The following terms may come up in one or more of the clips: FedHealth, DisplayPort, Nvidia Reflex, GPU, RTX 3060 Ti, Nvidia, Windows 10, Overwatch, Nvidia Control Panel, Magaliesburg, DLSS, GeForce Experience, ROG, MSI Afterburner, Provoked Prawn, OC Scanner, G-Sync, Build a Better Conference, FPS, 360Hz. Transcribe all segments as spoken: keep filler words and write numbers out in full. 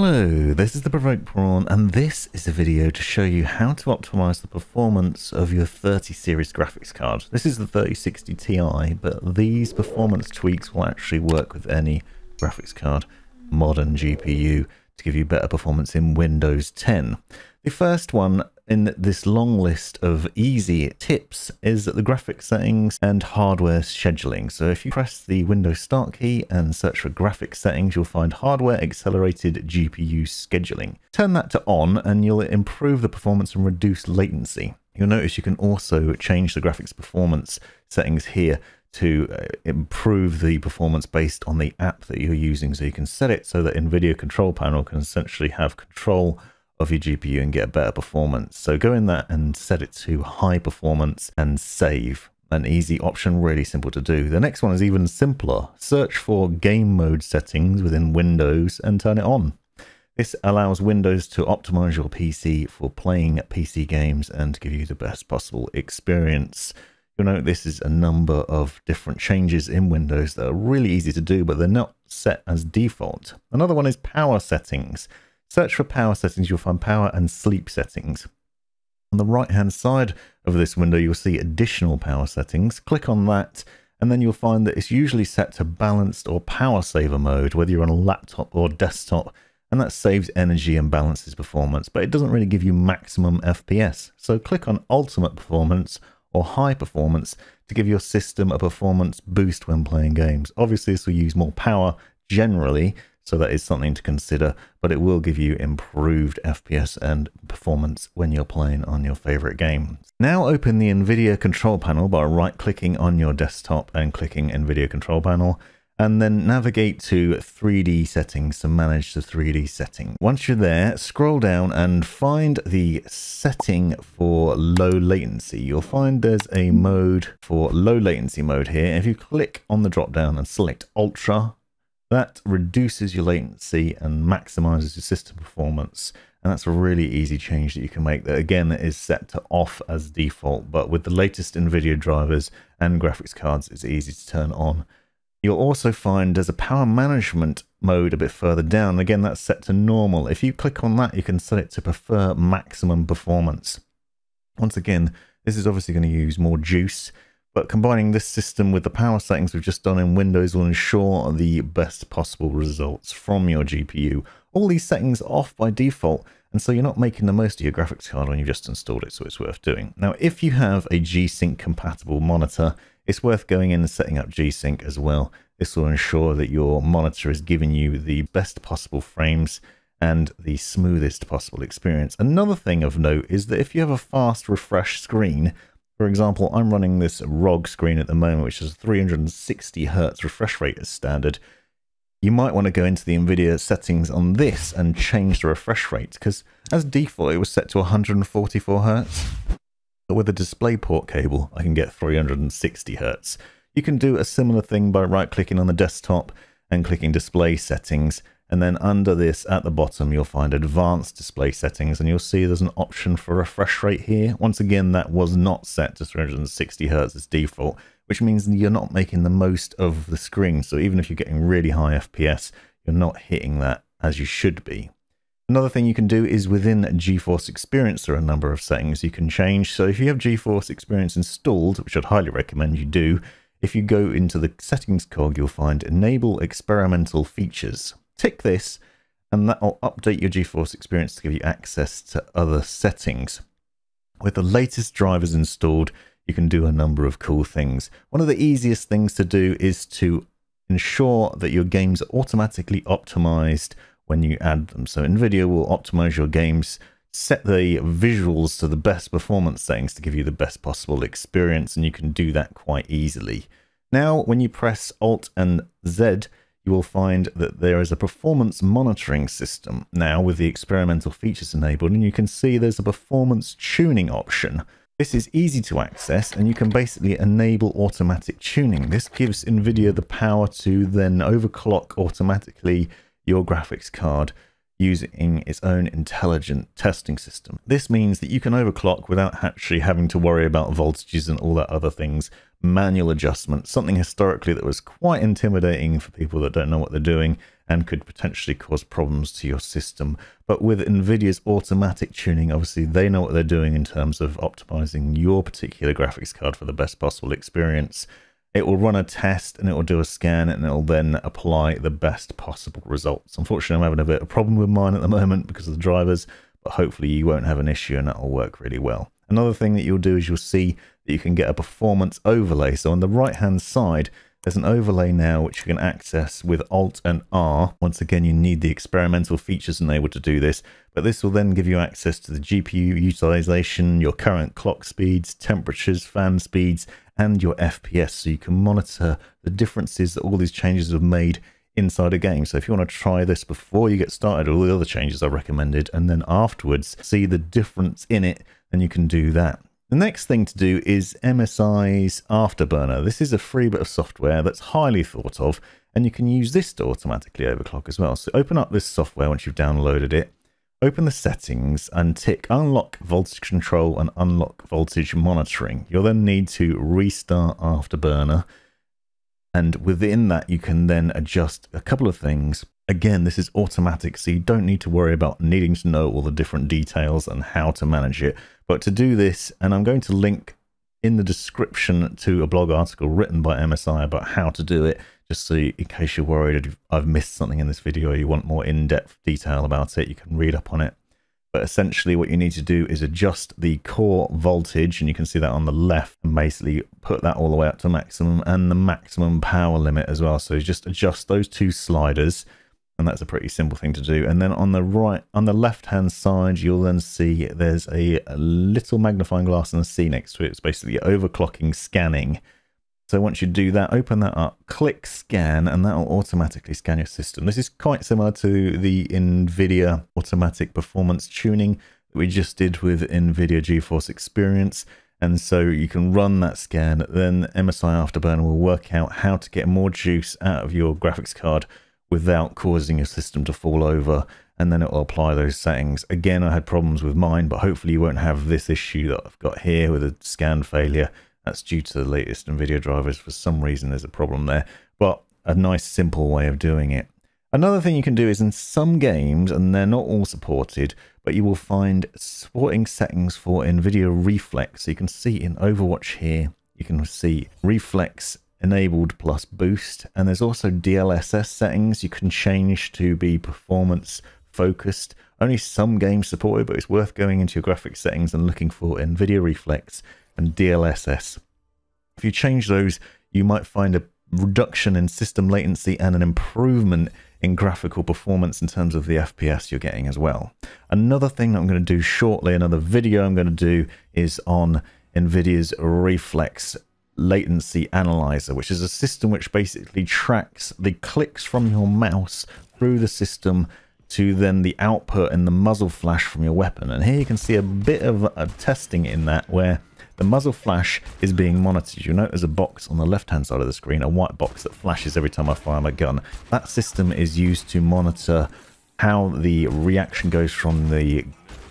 Hello, this is the Provoked Prawn, and this is a video to show you how to optimize the performance of your thirty series graphics card. This is the thirty sixty T I, but these performance tweaks will actually work with any graphics card, modern G P U, to give you better performance in Windows ten. The first one in this long list of easy tips is the graphics settings and hardware scheduling. So if you press the Windows Start key and search for graphics settings, you'll find hardware accelerated G P U scheduling. Turn that to on and you'll improve the performance and reduce latency. You'll notice you can also change the graphics performance settings here to improve the performance based on the app that you're using. So you can set it so that Nvidia Control Panel can essentially have control of your G P U and get a better performance. So go in there and set it to high performance and save. An easy option, really simple to do. The next one is even simpler. Search for game mode settings within Windows and turn it on. This allows Windows to optimize your P C for playing P C games and give you the best possible experience. You'll note this is a number of different changes in Windows that are really easy to do, but they're not set as default. Another one is power settings. Search for power settings, you'll find power and sleep settings. On the right hand side of this window, you'll see additional power settings. Click on that and then you'll find that it's usually set to balanced or power saver mode, whether you're on a laptop or desktop, and that saves energy and balances performance, but it doesn't really give you maximum F P S. So click on ultimate performance or high performance to give your system a performance boost when playing games. Obviously this will use more power generally, so that is something to consider, but it will give you improved F P S and performance when you're playing on your favorite game. Now open the Nvidia Control Panel by right-clicking on your desktop and clicking Nvidia Control Panel, and then navigate to three D settings to manage the three D setting. Once you're there, scroll down and find the setting for low latency. You'll find there's a mode for low latency mode here. If you click on the drop-down and select Ultra, that reduces your latency and maximizes your system performance. And that's a really easy change that you can make that, again, is set to off as default, but with the latest NVIDIA drivers and graphics cards, it's easy to turn on. You'll also find there's a power management mode a bit further down. Again, that's set to normal. If you click on that, you can set it to prefer maximum performance. Once again, this is obviously going to use more juice, but combining this system with the power settings we've just done in Windows will ensure the best possible results from your G P U. All these settings are off by default, and so you're not making the most of your graphics card when you've just installed it, so it's worth doing. Now, if you have a G-Sync compatible monitor, it's worth going in and setting up G-Sync as well. This will ensure that your monitor is giving you the best possible frames and the smoothest possible experience. Another thing of note is that if you have a fast refresh screen, for example, I'm running this R O G screen at the moment, which is three hundred sixty hertz refresh rate as standard. You might want to go into the NVIDIA settings on this and change the refresh rate, because as default, it was set to one hundred forty-four hertz. But with a DisplayPort cable, I can get three hundred sixty hertz. You can do a similar thing by right-clicking on the desktop and clicking Display Settings. And then under this at the bottom, you'll find advanced display settings, and you'll see there's an option for refresh rate here. Once again, that was not set to three hundred sixty hertz as default, which means you're not making the most of the screen. So even if you're getting really high F P S, you're not hitting that as you should be. Another thing you can do is within GeForce Experience, there are a number of settings you can change. So if you have GeForce Experience installed, which I'd highly recommend you do, if you go into the settings cog, you'll find enable experimental features. Tick this and that will update your GeForce Experience to give you access to other settings. With the latest drivers installed, you can do a number of cool things. One of the easiest things to do is to ensure that your games are automatically optimized when you add them. So NVIDIA will optimize your games, set the visuals to the best performance settings to give you the best possible experience, and you can do that quite easily. Now, when you press Alt and Z, you will find that there is a performance monitoring system now with the experimental features enabled, and you can see there's a performance tuning option. This is easy to access, and you can basically enable automatic tuning. This gives NVIDIA the power to then overclock automatically your graphics card using its own intelligent testing system. This means that you can overclock without actually having to worry about voltages and all that other things. Manual adjustment, something historically that was quite intimidating for people that don't know what they're doing, and could potentially cause problems to your system. But with Nvidia's automatic tuning, obviously they know what they're doing in terms of optimizing your particular graphics card for the best possible experience. It will run a test and it will do a scan and it will then apply the best possible results. Unfortunately, I'm having a bit of a problem with mine at the moment because of the drivers, but hopefully you won't have an issue and that will work really well. Another thing that you'll do is you'll see that you can get a performance overlay. So on the right-hand side, there's an overlay now which you can access with Alt and R. Once again, you need the experimental features enabled to do this, but this will then give you access to the G P U utilization, your current clock speeds, temperatures, fan speeds, and your F P S, so you can monitor the differences that all these changes have made inside a game. So if you want to try this before you get started, all the other changes are recommended, and then afterwards see the difference in it, then you can do that. The next thing to do is M S I's Afterburner. This is a free bit of software that's highly thought of, and you can use this to automatically overclock as well. So open up this software once you've downloaded it, open the settings and tick unlock voltage control and unlock voltage monitoring. You'll then need to restart Afterburner, and within that you can then adjust a couple of things. Again, this is automatic, so you don't need to worry about needing to know all the different details and how to manage it. But to do this, and I'm going to link in the description to a blog article written by M S I about how to do it, just so you, in case you're worried I've missed something in this video or you want more in-depth detail about it, you can read up on it. But essentially what you need to do is adjust the core voltage, and you can see that on the left, and basically put that all the way up to maximum, and the maximum power limit as well. So you just adjust those two sliders, and that's a pretty simple thing to do. And then on the right, on the left-hand side, you'll then see there's a, a little magnifying glass and a C next to it. It's basically overclocking scanning. So once you do that, open that up, click scan, and that will automatically scan your system. This is quite similar to the Nvidia automatic performance tuning that we just did with Nvidia GeForce Experience. And so you can run that scan, then M S I Afterburner will work out how to get more juice out of your graphics card without causing your system to fall over, and then it will apply those settings. Again, I had problems with mine, but hopefully you won't have this issue that I've got here with a scan failure. That's due to the latest Nvidia drivers. For some reason there's a problem there, but a nice simple way of doing it. Another thing you can do is in some games, and they're not all supported, but you will find supporting settings for Nvidia Reflex. So you can see in Overwatch here, you can see Reflex enabled plus boost, and there's also D L S S settings you can change to be performance focused. Only some games supported, but it's worth going into your graphics settings and looking for Nvidia Reflex and D L S S. If you change those, you might find a reduction in system latency and an improvement in graphical performance in terms of the F P S you're getting as well. Another thing that I'm going to do shortly, another video I'm going to do, is on Nvidia's Reflex latency analyzer, which is a system which basically tracks the clicks from your mouse through the system to then the output and the muzzle flash from your weapon. And here you can see a bit of a testing in that, where the muzzle flash is being monitored. You'll note there's a box on the left-hand side of the screen, a white box that flashes every time I fire my gun. That system is used to monitor how the reaction goes from the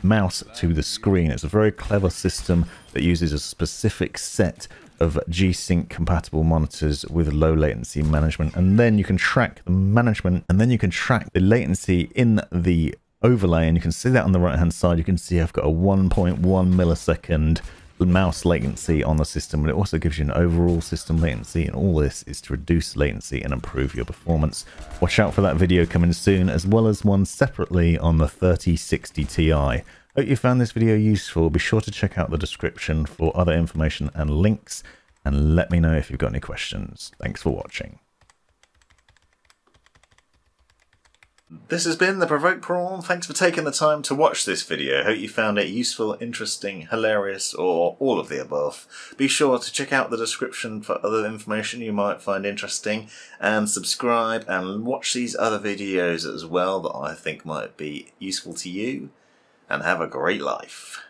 mouse to the screen. It's a very clever system that uses a specific set of G-Sync compatible monitors with low latency management, and then you can track the management, and then you can track the latency in the overlay, and you can see that on the right hand side. You can see I've got a one point one millisecond mouse latency on the system, but it also gives you an overall system latency, and all this is to reduce latency and improve your performance. Watch out for that video coming soon, as well as one separately on the thirty sixty T I. Hope you found this video useful. Be sure to check out the description for other information and links, and let me know if you've got any questions. Thanks for watching. This has been the Provoked Prawn. Thanks for taking the time to watch this video. Hope you found it useful, interesting, hilarious, or all of the above. Be sure to check out the description for other information you might find interesting, and subscribe and watch these other videos as well that I think might be useful to you. And have a great life.